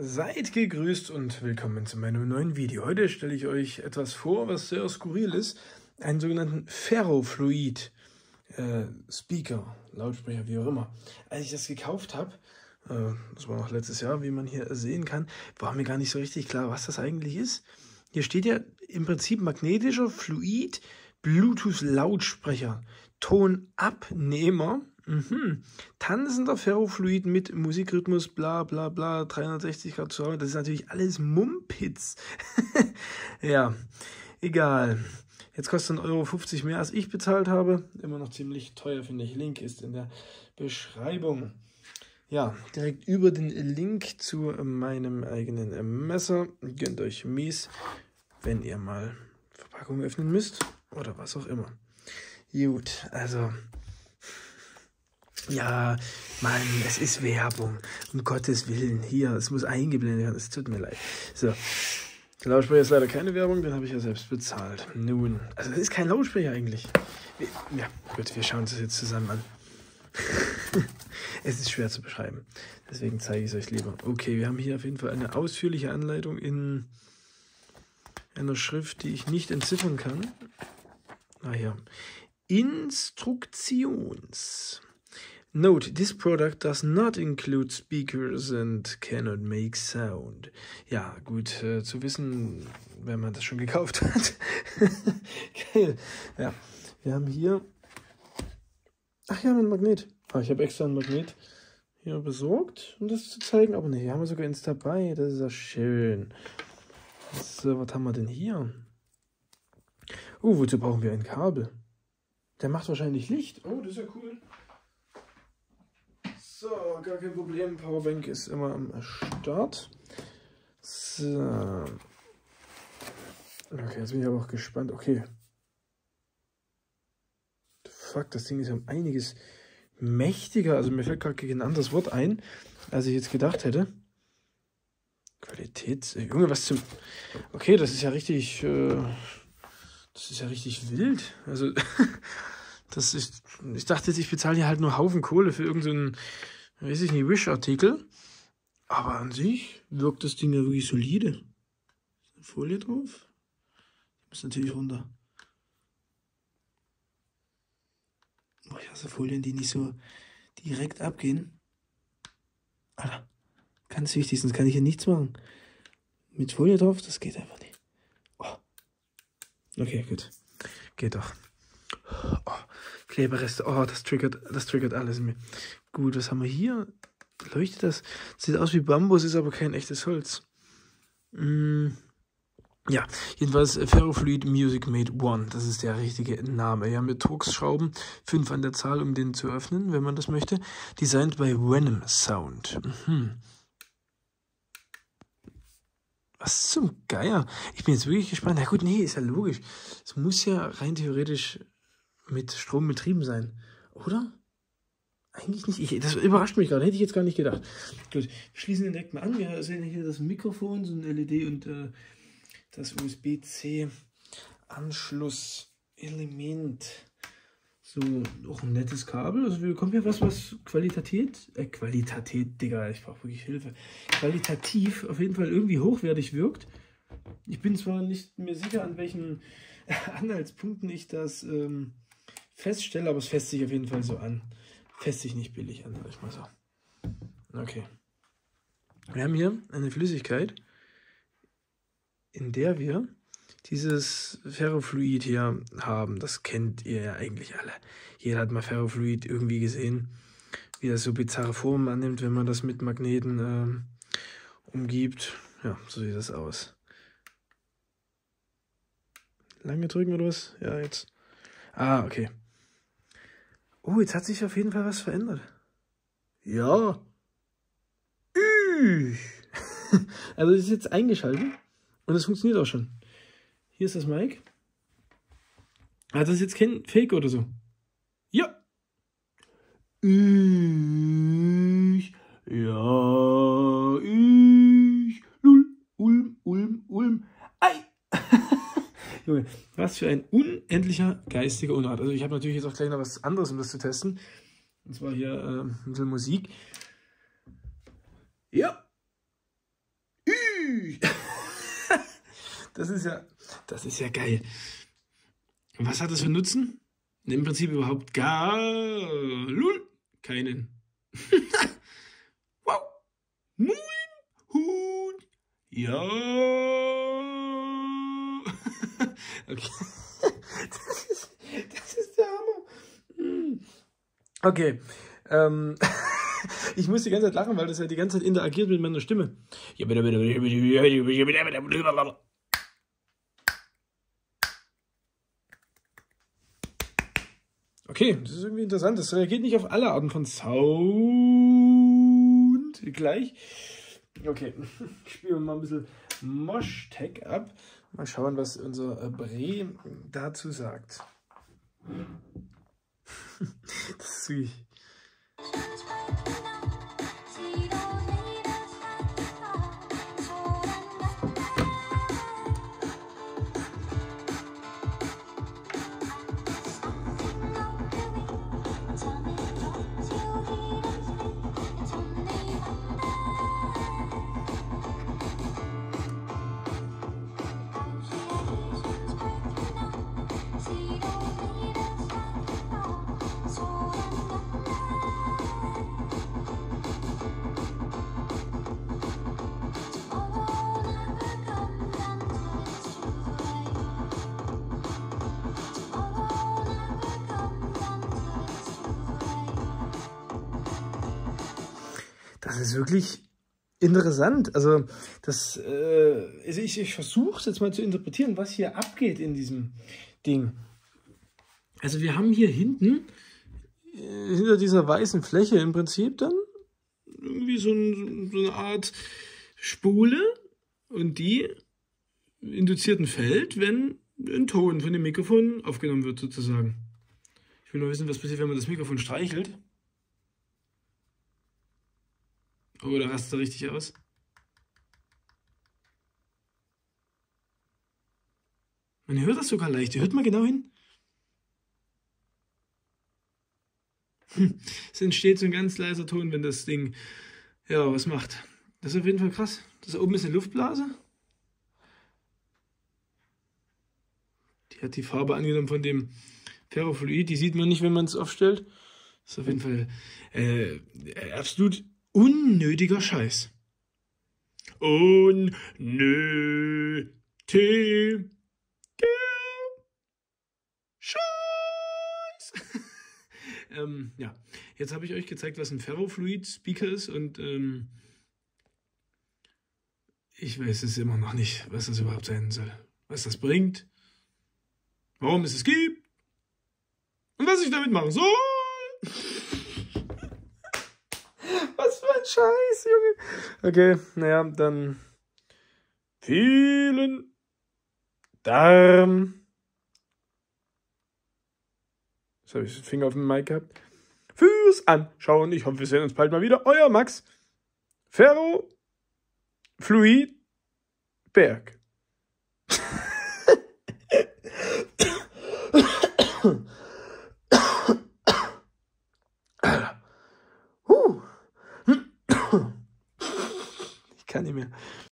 Seid gegrüßt und willkommen zu meinem neuen Video. Heute stelle ich euch etwas vor, was sehr skurril ist. Einen sogenannten Ferrofluid Speaker, Lautsprecher, wie auch immer. Als ich das gekauft habe, das war noch letztes Jahr, wie man hier sehen kann, war mir gar nicht so richtig klar, was das eigentlich ist. Hier steht ja im Prinzip magnetischer Fluid Bluetooth Lautsprecher, Tonabnehmer. Tanzender Ferrofluid mit Musikrhythmus, bla bla bla, 360 Grad zu haben. Das ist natürlich alles Mumpitz. Ja, egal. Jetzt kostet 1,50 € mehr, als ich bezahlt habe. Immer noch ziemlich teuer, finde ich. Link ist in der Beschreibung. Ja, direkt über den Link zu meinem eigenen Messer. Gönnt euch mies, wenn ihr mal Verpackung öffnen müsst oder was auch immer. Gut, also... Ja, Mann, es ist Werbung. Um Gottes Willen. Hier, es muss eingeblendet werden. Es tut mir leid. So, der Lautsprecher ist leider keine Werbung, den habe ich ja selbst bezahlt. Nun, also das ist kein Lautsprecher eigentlich. Ja, gut, wir schauen uns das jetzt zusammen an. Es ist schwer zu beschreiben. Deswegen zeige ich es euch lieber. Okay, wir haben hier auf jeden Fall eine ausführliche Anleitung in einer Schrift, die ich nicht entziffern kann. Ah ja. Instruktions. Note, this product does not include speakers and cannot make sound. Ja, gut, zu wissen, wenn man das schon gekauft hat. Geil. Ja, wir haben hier... Ach ja, ein Magnet. Ah, ich habe extra ein Magnet hier besorgt, um das zu zeigen. Aber ne, hier haben wir sogar eins dabei. Das ist ja schön. So, was haben wir denn hier? Oh, wozu brauchen wir ein Kabel? Der macht wahrscheinlich Licht. Oh, das ist ja cool. So, gar kein Problem, Powerbank ist immer am Start. So. Okay, jetzt bin ich aber auch gespannt. Okay. Fuck, das Ding ist ja um einiges mächtiger. Also mir fällt gerade ein anderes Wort ein, als ich jetzt gedacht hätte. Qualitäts... Junge, was zum... Okay, das ist ja richtig... Das ist ja richtig wild. Also... Das ist, ich dachte jetzt, ich bezahle hier halt nur Haufen Kohle für irgendeinen, weiß ich nicht, Wish-Artikel. Aber an sich wirkt das Ding ja wirklich solide. Ist eine Folie drauf? Ich muss natürlich runter. Oh, ich hasse Folien, die nicht so direkt abgehen. Alter, ganz wichtig, sonst kann ich hier nichts machen. Mit Folie drauf, das geht einfach nicht. Oh. Okay, gut. Geht doch. Oh, Klebereste. Oh, das triggert alles in mir. Gut, was haben wir hier? Leuchtet das? Sieht aus wie Bambus, ist aber kein echtes Holz. Ja, jedenfalls Ferrofluid Music Made One. Das ist der richtige Name. Hier haben wir Torxschrauben, 5 an der Zahl, um den zu öffnen, wenn man das möchte. Designed by Venom Sound. Was zum Geier? Ich bin jetzt wirklich gespannt. Na gut, nee, ist ja logisch. Es muss ja rein theoretisch... mit Strom betrieben sein, oder? Eigentlich nicht. Das überrascht mich gerade, hätte ich jetzt gar nicht gedacht. Gut, wir schließen den direkt mal an. Wir sehen hier das Mikrofon, so ein LED und das USB-C Anschlusselement. So, auch ein nettes Kabel. Also wir bekommen hier was Qualität, Digga, ich brauche wirklich Hilfe. Qualitativ auf jeden Fall irgendwie hochwertig wirkt. Ich bin zwar nicht mehr sicher, an welchen Anhaltspunkten ich das feststelle, aber es fässt sich auf jeden Fall so an. Fässt sich nicht billig an, sag ich mal so. Okay. Wir haben hier eine Flüssigkeit, in der wir dieses Ferrofluid hier haben. Das kennt ihr ja eigentlich alle. Jeder hat mal Ferrofluid irgendwie gesehen, wie das so bizarre Formen annimmt, wenn man das mit Magneten umgibt. Ja, so sieht das aus. Lange drücken oder was? Ja, jetzt. Ah, okay. Oh, jetzt hat sich auf jeden Fall was verändert. Ja. Also es ist jetzt eingeschaltet und es funktioniert auch schon. Hier ist das Mic. Also das ist jetzt kein Fake oder so. Ja. Ulm. Ei. Was für ein unendlicher geistiger Unrat. Also ich habe natürlich jetzt auch gleich noch was anderes, um das zu testen. Und zwar hier ein bisschen Musik. Ja. Das ist ja geil. Was hat das für Nutzen? Im Prinzip überhaupt gar keinen. Wow. Moin Hund. Ja. Okay. Das ist der Hammer. Okay. Ich muss die ganze Zeit lachen, weil das ja die ganze Zeit interagiert mit meiner Stimme. Okay, das ist irgendwie interessant. Das reagiert nicht auf alle Arten von Sound gleich. Okay, spielen wir mal ein bisschen Mosh-Tech ab. Mal schauen, was unser Bre dazu sagt. Das ist wirklich... Das ist wirklich interessant. Also, ich versuche es jetzt mal zu interpretieren, was hier abgeht in diesem Ding. Also wir haben hier hinten, hinter dieser weißen Fläche im Prinzip dann, irgendwie so eine Art Spule, und die induziert ein Feld, wenn ein Ton von dem Mikrofon aufgenommen wird sozusagen. Ich will nur wissen, was passiert, wenn man das Mikrofon streichelt. Oh, da rastet er richtig aus. Man hört das sogar leicht. Hört mal genau hin. Es entsteht so ein ganz leiser Ton, wenn das Ding ja was macht. Das ist auf jeden Fall krass. Das da oben ist eine Luftblase. Die hat die Farbe angenommen von dem Ferrofluid. Die sieht man nicht, wenn man es aufstellt. Das ist auf jeden Fall absolut unnötiger Scheiß. Unnötiger Scheiß. Ja, jetzt habe ich euch gezeigt, was ein Ferrofluid-Speaker ist, und ich weiß es immer noch nicht, was das überhaupt sein soll, was das bringt, warum es gibt und was ich damit machen soll. Was für ein Scheiß, Junge. Okay, naja, dann vielen Dank. Jetzt habe ich den Finger auf dem Mic gehabt. Fürs Anschauen. Ich hoffe, wir sehen uns bald mal wieder. Euer Max Ferro Fluid Berg. Nicht mehr.